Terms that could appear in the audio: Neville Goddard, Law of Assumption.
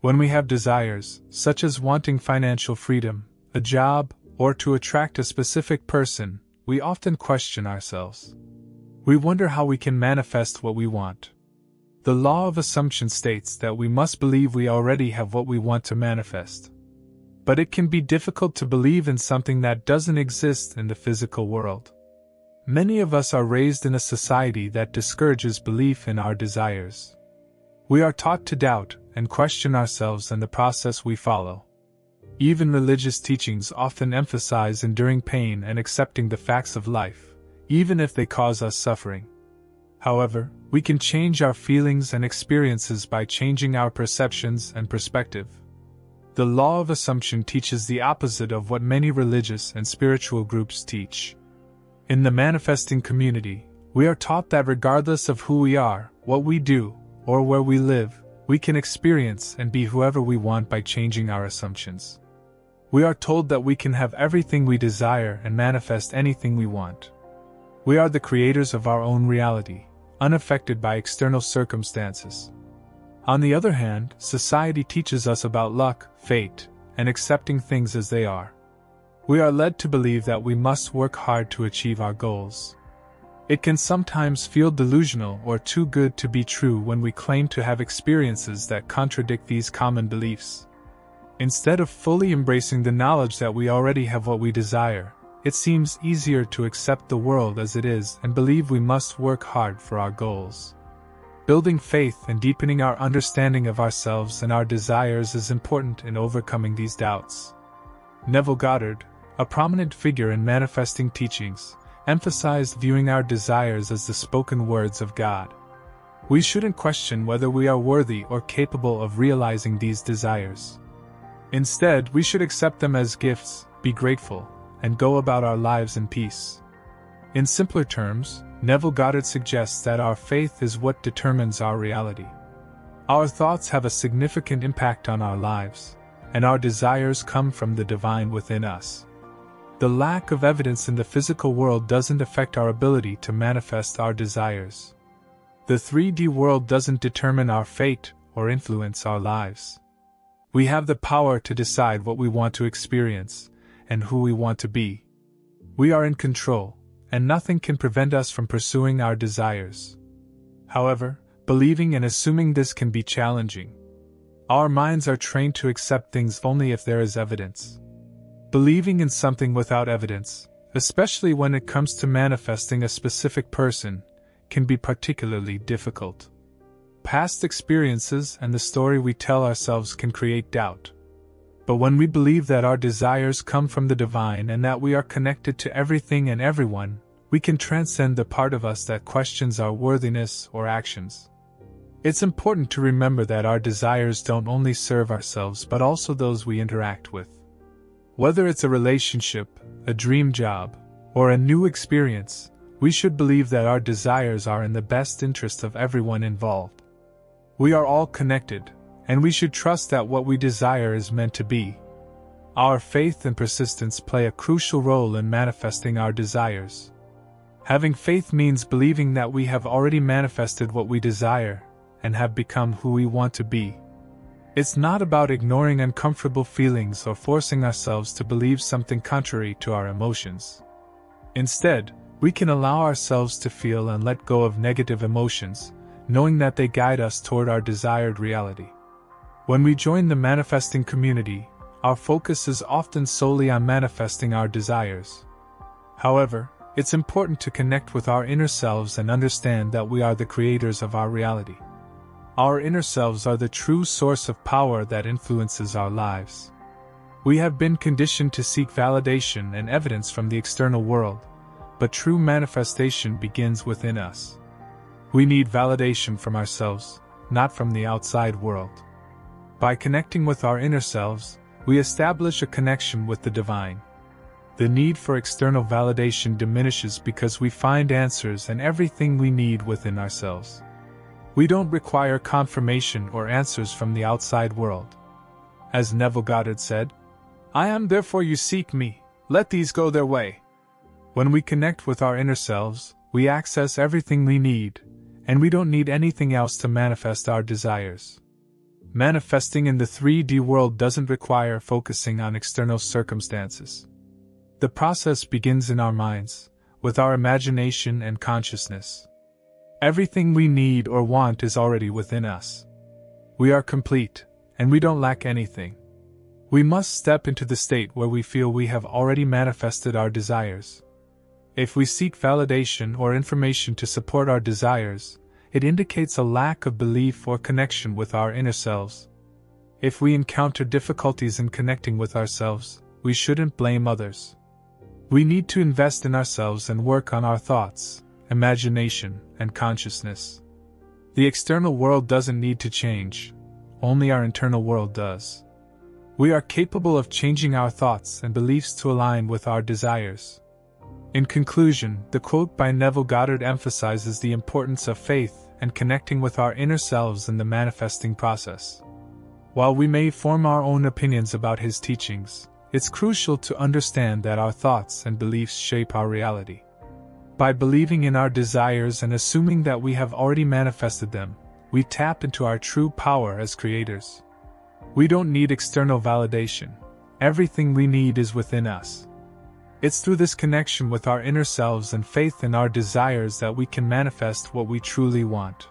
When we have desires, such as wanting financial freedom, a job, or to attract a specific person, we often question ourselves. We wonder how we can manifest what we want. The law of assumption states that we must believe we already have what we want to manifest. But it can be difficult to believe in something that doesn't exist in the physical world. Many of us are raised in a society that discourages belief in our desires. We are taught to doubt and question ourselves and the process we follow. Even religious teachings often emphasize enduring pain and accepting the facts of life, even if they cause us suffering. However, we can change our feelings and experiences by changing our perceptions and perspective. The law of assumption teaches the opposite of what many religious and spiritual groups teach. In the manifesting community, we are taught that regardless of who we are, what we do, or where we live, we can experience and be whoever we want by changing our assumptions. We are told that we can have everything we desire and manifest anything we want. We are the creators of our own reality, unaffected by external circumstances. On the other hand, society teaches us about luck, fate, and accepting things as they are. We are led to believe that we must work hard to achieve our goals. It can sometimes feel delusional or too good to be true when we claim to have experiences that contradict these common beliefs. Instead of fully embracing the knowledge that we already have what we desire, it seems easier to accept the world as it is and believe we must work hard for our goals. Building faith and deepening our understanding of ourselves and our desires is important in overcoming these doubts. Neville Goddard, a prominent figure in manifesting teachings, emphasized viewing our desires as the spoken words of God. We shouldn't question whether we are worthy or capable of realizing these desires. Instead, we should accept them as gifts, be grateful, and go about our lives in peace. In simpler terms, Neville Goddard suggests that our faith is what determines our reality. Our thoughts have a significant impact on our lives, and our desires come from the divine within us. The lack of evidence in the physical world doesn't affect our ability to manifest our desires. The 3D world doesn't determine our fate or influence our lives. We have the power to decide what we want to experience and who we want to be. We are in control, and nothing can prevent us from pursuing our desires. However, believing and assuming this can be challenging. Our minds are trained to accept things only if there is evidence. Believing in something without evidence, especially when it comes to manifesting a specific person, can be particularly difficult. Past experiences and the story we tell ourselves can create doubt. But when we believe that our desires come from the divine and that we are connected to everything and everyone, we can transcend the part of us that questions our worthiness or actions. It's important to remember that our desires don't only serve ourselves but also those we interact with. Whether it's a relationship, a dream job, or a new experience, we should believe that our desires are in the best interest of everyone involved. We are all connected, and we should trust that what we desire is meant to be. Our faith and persistence play a crucial role in manifesting our desires. Having faith means believing that we have already manifested what we desire and have become who we want to be. It's not about ignoring uncomfortable feelings or forcing ourselves to believe something contrary to our emotions. Instead, we can allow ourselves to feel and let go of negative emotions, knowing that they guide us toward our desired reality. When we join the manifesting community, our focus is often solely on manifesting our desires. However, it's important to connect with our inner selves and understand that we are the creators of our reality. Our inner selves are the true source of power that influences our lives. We have been conditioned to seek validation and evidence from the external world, but true manifestation begins within us. We need validation from ourselves, not from the outside world. By connecting with our inner selves, we establish a connection with the divine. The need for external validation diminishes because we find answers and everything we need within ourselves. We don't require confirmation or answers from the outside world. As Neville Goddard said, "I am therefore you seek me, let these go their way." When we connect with our inner selves, we access everything we need, and we don't need anything else to manifest our desires. Manifesting in the 3D world doesn't require focusing on external circumstances. The process begins in our minds, with our imagination and consciousness. Everything we need or want is already within us. We are complete, and we don't lack anything. We must step into the state where we feel we have already manifested our desires. If we seek validation or information to support our desires, it indicates a lack of belief or connection with our inner selves. If we encounter difficulties in connecting with ourselves, we shouldn't blame others. We need to invest in ourselves and work on our thoughts, imagination, and consciousness. The external world doesn't need to change, only our internal world does. We are capable of changing our thoughts and beliefs to align with our desires. In conclusion, the quote by Neville Goddard emphasizes the importance of faith and connecting with our inner selves in the manifesting process. While we may form our own opinions about his teachings, it's crucial to understand that our thoughts and beliefs shape our reality. By believing in our desires and assuming that we have already manifested them, we tap into our true power as creators. We don't need external validation. Everything we need is within us. It's through this connection with our inner selves and faith in our desires that we can manifest what we truly want.